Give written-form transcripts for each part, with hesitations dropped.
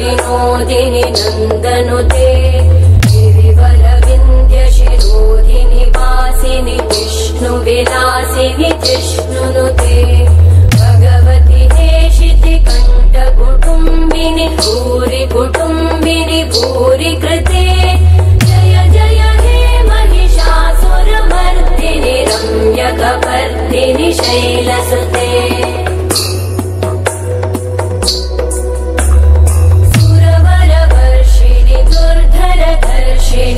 Dinodini nandanote Girivala vindya shirodini vasini Vishnu vilasini Vishnu note Bhagavati heshiti kanta kutumbini Puri kutumbini puri krite Jaya jaya he mahishasura mardini Ramya kapardini shaila sute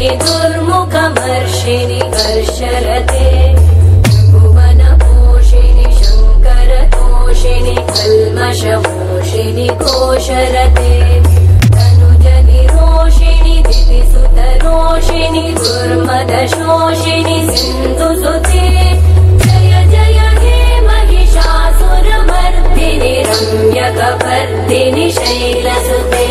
Durmukamarshini Karsharate Bhuvanabhushini Shankaratoshini Kalmashamoshini Kosharate Tanujaniroshini Divisudaroshini Durmadashoshini Sindhusute Jaya Jaya He Mahishasuramardini Ramya Kapardini Shailasute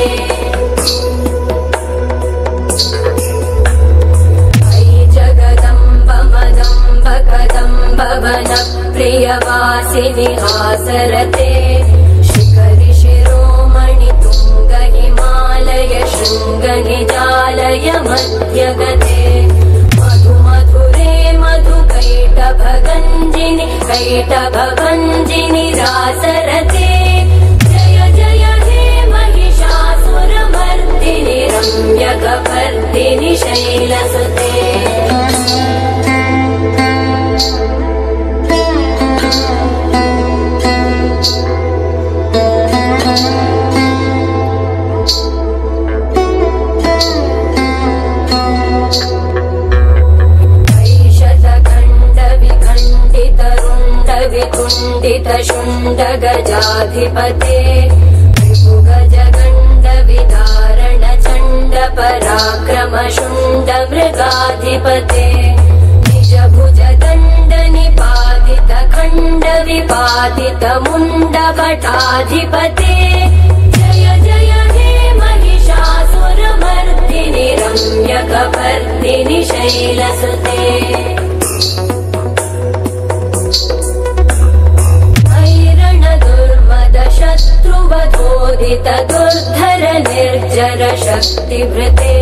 Priyavasini Asarate Shikari Shiromani Tunga Himalaya Shunga Nijalaya Madhyagate Madhu Madhure Madhu Kaita Bhaganjini Rasarate Jaya Jaya He Mahishasura Mardini Ramya Kapardini Shailasute Shunda Gajadhipate Vibhu Gajaganda Vidharana Chanda Parakrama Shunda Mrigadhipate Nija Bhuja Danda Nipadita Khanda Vipadita Munda Bhattadhipate Jaya Jaya He Mahishasura Mardini Ramya Kapardini Shailasute Dita Durdhara Nirjara Shakti Vrite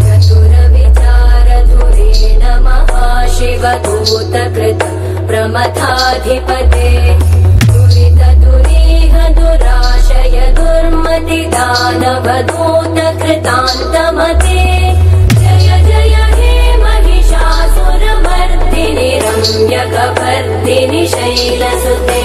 Chatura Vichara Dhurena Mahashiva Duta Krita Pramathadhipate Durita Duriha Durashaya Durmati Danava Duta Kritantamate Jaya Jaya He Mahishasura Mardini Ramya Kapardini Shailasute